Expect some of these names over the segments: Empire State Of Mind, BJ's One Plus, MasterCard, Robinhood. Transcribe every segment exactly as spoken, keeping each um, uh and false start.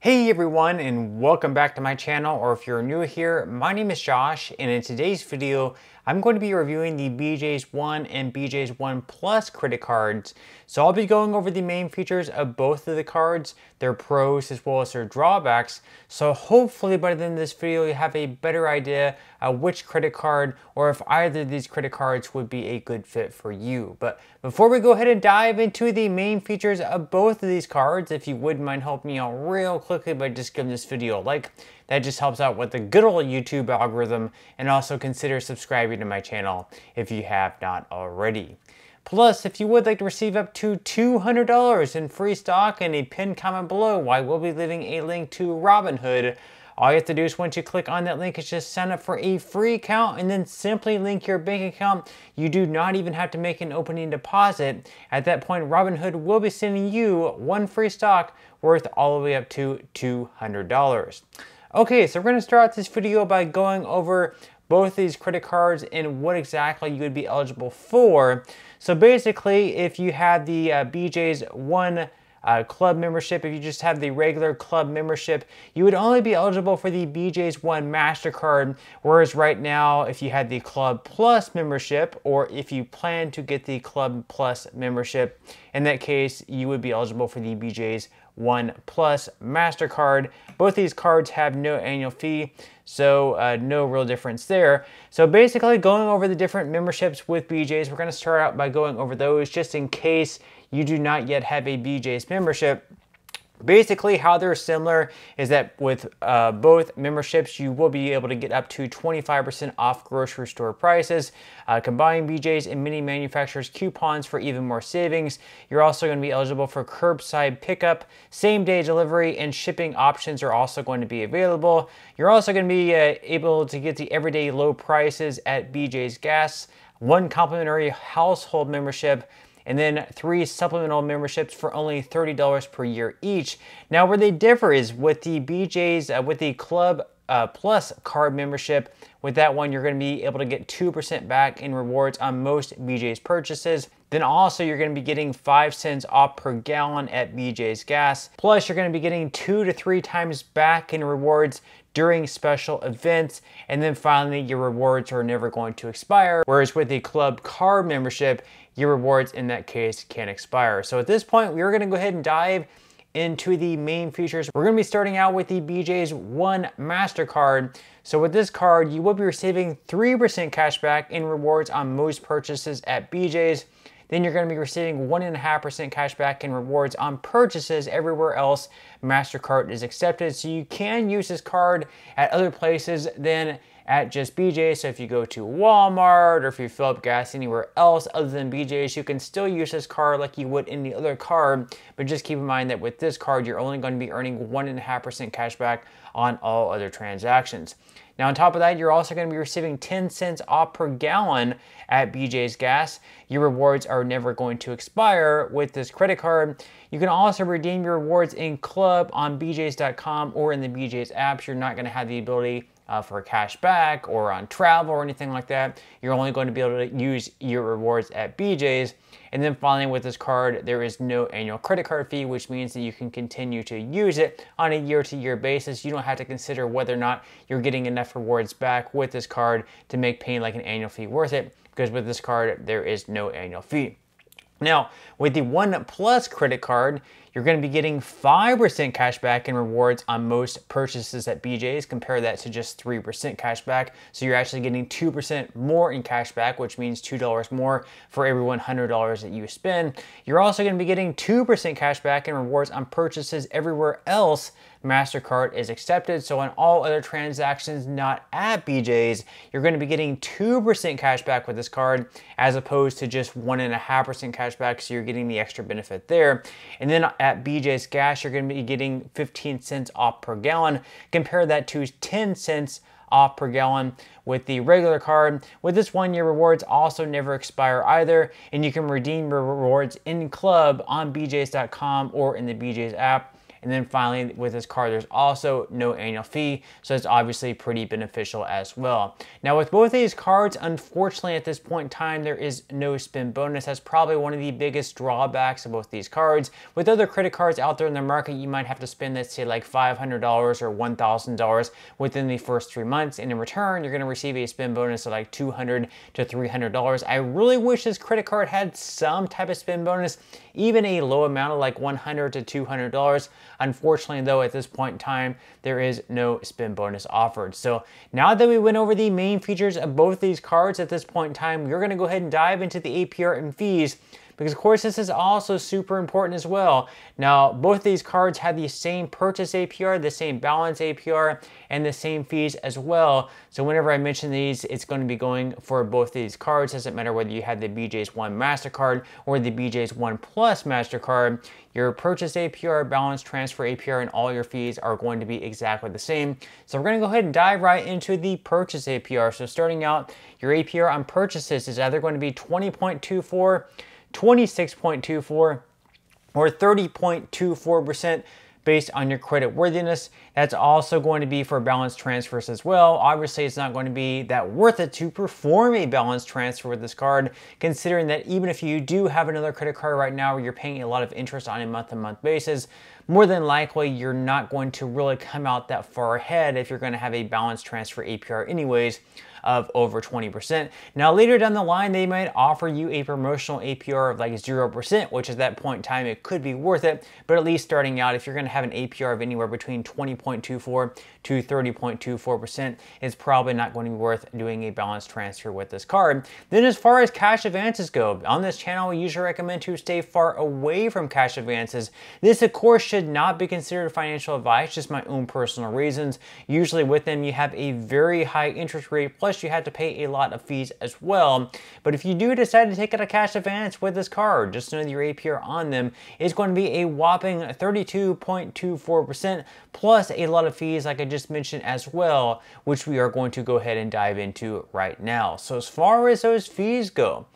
Hey everyone, and welcome back to my channel, or if you're new here, my name is Josh, and in today's video I'm going to be reviewing the B J's One and B J's One Plus credit cards. So I'll be going over the main features of both of the cards, their pros as well as their drawbacks, so hopefully by the end of this video you have a better idea of which credit card or if either of these credit cards would be a good fit for you. But before we go ahead and dive into the main features of both of these cards, if you wouldn't mind helping me out real quick quickly by just giving this video a like. That just helps out with the good old YouTube algorithm, and also consider subscribing to my channel if you have not already. Plus, if you would like to receive up to two hundred dollars in free stock and a pinned comment below, I will be leaving a link to Robinhood. All you have to do is once you click on that link is just sign up for a free account and then simply link your bank account. You do not even have to make an opening deposit. At that point, Robinhood will be sending you one free stock worth all the way up to two hundred dollars. Okay, so we're gonna start out this video by going over both these credit cards and what exactly you would be eligible for. So basically, if you have the uh, B J's One Uh, club membership, if you just have the regular club membership, you would only be eligible for the B J's One MasterCard, whereas right now, if you had the Club Plus membership, or if you plan to get the Club Plus membership, in that case, you would be eligible for the B J's One Plus MasterCard. Both these cards have no annual fee, so uh, no real difference there. So basically, going over the different memberships with B J's, we're going to start out by going over those just in case you do not yet have a B J's membership. Basically, how they're similar is that with uh, both memberships, you will be able to get up to twenty-five percent off grocery store prices. Uh, combined, B J's and many manufacturers coupons for even more savings. You're also going to be eligible for curbside pickup, same-day delivery, and shipping options are also going to be available. You're also going to be uh, able to get the everyday low prices at B J's Gas, one complimentary household membership, and then three supplemental memberships for only thirty dollars per year each. Now, where they differ is with the B J's, uh, with the Club uh, Plus card membership. With that one, you're gonna be able to get two percent back in rewards on most B J's purchases. Then also, you're gonna be getting five cents off per gallon at B J's Gas. Plus, you're gonna be getting two to three times back in rewards during special events. And then finally, your rewards are never going to expire. Whereas with the Club Card membership, your rewards in that case can expire. So at this point, we're gonna go ahead and dive into the main features. We're gonna be starting out with the B J's One MasterCard. So with this card, you will be receiving three percent cash back in rewards on most purchases at B J's. Then you're going to be receiving one point five percent cash back in rewards on purchases everywhere else MasterCard is accepted. So you can use this card at other places than at just B J's. So if you go to Walmart or if you fill up gas anywhere else other than B J's, you can still use this card like you would any other card. But just keep in mind that with this card, you're only going to be earning one point five percent cash back on all other transactions. Now, on top of that, you're also going to be receiving ten cents off per gallon at B J's Gas. Your rewards are never going to expire with this credit card. You can also redeem your rewards in Club on B J's dot com or in the B J's apps. You're not going to have the ability Uh, for cash back or on travel or anything like that. You're only going to be able to use your rewards at B J's. And then finally, with this card, there is no annual credit card fee, which means that you can continue to use it on a year-to-year basis. You don't have to consider whether or not you're getting enough rewards back with this card to make paying like an annual fee worth it, because with this card, there is no annual fee. Now, with the One Plus credit card, you're going to be getting five percent cash back in rewards on most purchases at B J's. Compare that to just three percent cash back. So you're actually getting two percent more in cash back, which means two dollars more for every one hundred dollars that you spend. You're also going to be getting two percent cash back in rewards on purchases everywhere else MasterCard is accepted. So on all other transactions not at B J's, you're going to be getting two percent cash back with this card as opposed to just one point five percent cash back. So you're getting the extra benefit there. And then at B J's Gas, you're going to be getting fifteen cents off per gallon. Compare that to ten cents off per gallon with the regular card. With this one, your rewards also never expire either, and you can redeem your rewards in Club on B J's dot com or in the B J's app. And then finally, with this card, there's also no annual fee, so it's obviously pretty beneficial as well. Now with both of these cards, unfortunately at this point in time, there is no spin bonus. That's probably one of the biggest drawbacks of both these cards. With other credit cards out there in the market, you might have to spend, let's say, like five hundred dollars or one thousand dollars within the first three months, and in return, you're gonna receive a spin bonus of like two hundred to three hundred dollars. I really wish this credit card had some type of spin bonus, even a low amount of like one hundred to two hundred dollars. Unfortunately though, at this point in time, there is no spin bonus offered. So now that we went over the main features of both these cards at this point in time, we're gonna go ahead and dive into the A P R and fees, because of course this is also super important as well. Now, both of these cards have the same purchase A P R, the same balance A P R, and the same fees as well. So whenever I mention these, it's going to be going for both of these cards. Doesn't matter whether you have the B J's One MasterCard or the B J's One Plus MasterCard, your purchase A P R, balance transfer A P R, and all your fees are going to be exactly the same. So we're going to go ahead and dive right into the purchase A P R. So starting out, your A P R on purchases is either going to be twenty point two four, twenty-six point two four, or thirty point two four percent based on your credit worthiness. That's also going to be for balance transfers as well. Obviously, it's not going to be that worth it to perform a balance transfer with this card, considering that even if you do have another credit card right now where you're paying a lot of interest on a month-to-month basis, more than likely you're not going to really come out that far ahead if you're going to have a balance transfer A P R anyways of over twenty percent. Now later down the line, they might offer you a promotional A P R of like zero percent, which at that point in time, it could be worth it. But at least starting out, if you're going to have an A P R of anywhere between twenty point two four to thirty point two four percent, it's probably not going to be worth doing a balance transfer with this card. Then as far as cash advances go, on this channel, we usually recommend to stay far away from cash advances. This of course should not be considered financial advice, just my own personal reasons. Usually with them, you have a very high interest rate, plus you had to pay a lot of fees as well. But if you do decide to take out a cash advance with this card, just know that your A P R on them is going to be a whopping thirty-two point two four percent plus a lot of fees like I just mentioned as well, which we are going to go ahead and dive into right now. So as far as those fees go,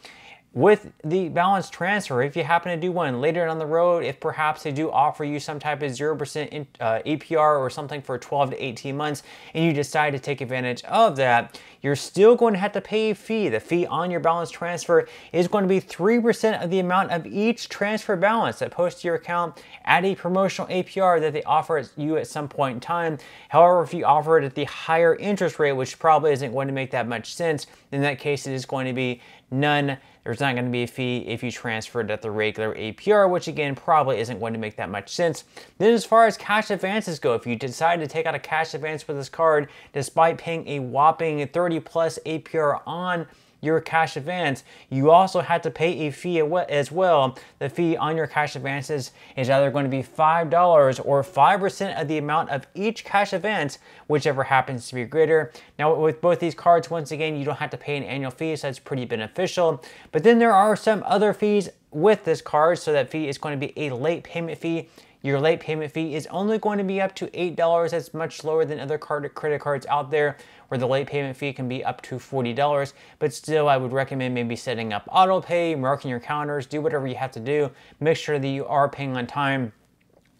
with the balance transfer, if you happen to do one later on the road, if perhaps they do offer you some type of zero percent uh, A P R or something for twelve to eighteen months, and you decide to take advantage of that, you're still going to have to pay a fee. The fee on your balance transfer is going to be three percent of the amount of each transfer balance that posts to your account at a promotional A P R that they offer you at some point in time. However, if you offer it at the higher interest rate, which probably isn't going to make that much sense, in that case, it is going to be none. There's not going to be a fee if you transferred at the regular A P R, which again, probably isn't going to make that much sense. Then as far as cash advances go, if you decide to take out a cash advance with this card, despite paying a whopping thirty plus A P R on your cash advance, you also had to pay a fee as well. The fee on your cash advances is either going to be five dollars or five percent of the amount of each cash advance, whichever happens to be greater. Now with both these cards, once again, you don't have to pay an annual fee, so that's pretty beneficial. But then there are some other fees with this card. So that fee is going to be a late payment fee. Your late payment fee is only going to be up to eight dollars. That's much lower than other card, credit cards out there, where the late payment fee can be up to forty dollars. But still, I would recommend maybe setting up auto pay, marking your calendars, do whatever you have to do. Make sure that you are paying on time.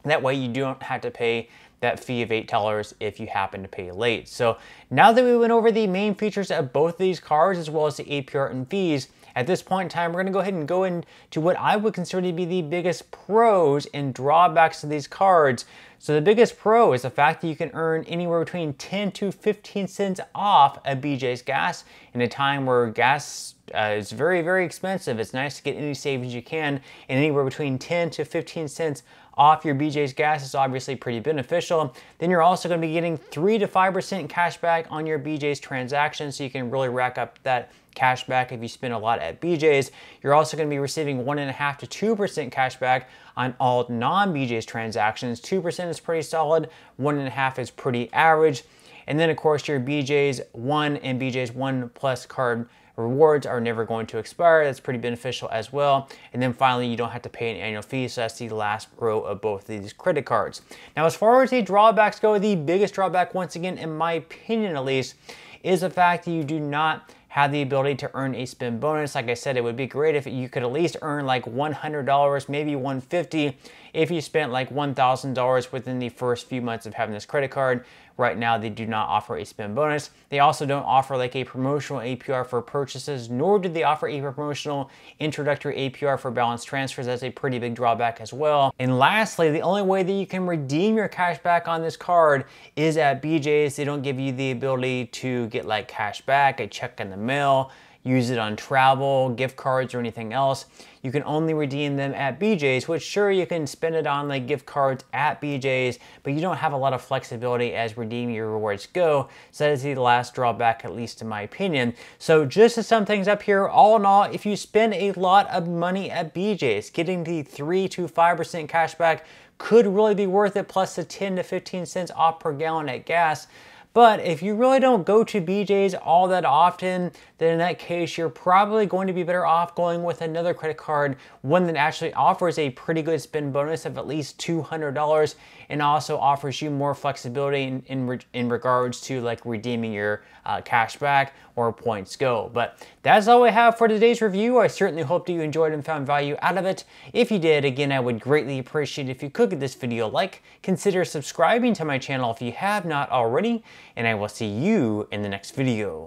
That way you don't have to pay that fee of eight dollars if you happen to pay late. So now that we went over the main features of both of these cards, as well as the A P R and fees, at this point in time, we're gonna go ahead and go into what I would consider to be the biggest pros and drawbacks of these cards. So the biggest pro is the fact that you can earn anywhere between ten to fifteen cents off a B J's gas in a time where gas uh, is very, very expensive. It's nice to get any savings you can, and anywhere between ten to fifteen cents off your B J's gas is obviously pretty beneficial. Then you're also going to be getting three to five percent cash back on your B J's transactions, so you can really rack up that cash back if you spend a lot at B J's. You're also going to be receiving one point five to two percent cash back on all non-B J's transactions. two percent is pretty solid, one point five percent is pretty average. And then of course your B J's One and B J's One Plus card rewards are never going to expire. That's pretty beneficial as well. And then finally, you don't have to pay an annual fee. So that's the last pro of both of these credit cards. Now, as far as the drawbacks go, the biggest drawback, once again, in my opinion at least, is the fact that you do not have the ability to earn a spin bonus. Like I said, it would be great if you could at least earn like one hundred dollars, maybe one hundred fifty dollars if you spent like one thousand dollars within the first few months of having this credit card. Right now, they do not offer a spend bonus. They also don't offer like a promotional A P R for purchases, nor do they offer a promotional introductory A P R for balance transfers. That's a pretty big drawback as well. And lastly, the only way that you can redeem your cash back on this card is at B J's. They don't give you the ability to get like cash back, a check in the mail, use it on travel, gift cards, or anything else. You can only redeem them at B J's, which sure, you can spend it on like gift cards at B J's, but you don't have a lot of flexibility as redeeming your rewards go. So that is the last drawback, at least in my opinion. So just to sum things up here, all in all, if you spend a lot of money at B J's, getting the three to five percent cash back could really be worth it, plus the ten to fifteen cents off per gallon at gas. But if you really don't go to B J's all that often, then in that case, you're probably going to be better off going with another credit card, one that actually offers a pretty good spend bonus of at least two hundred dollars and also offers you more flexibility in, in, re in regards to like redeeming your uh, cash back or points go. But that's all we have for today's review. I certainly hope that you enjoyed and found value out of it. If you did, again, I would greatly appreciate if you could give this video a like, consider subscribing to my channel if you have not already, and I will see you in the next video.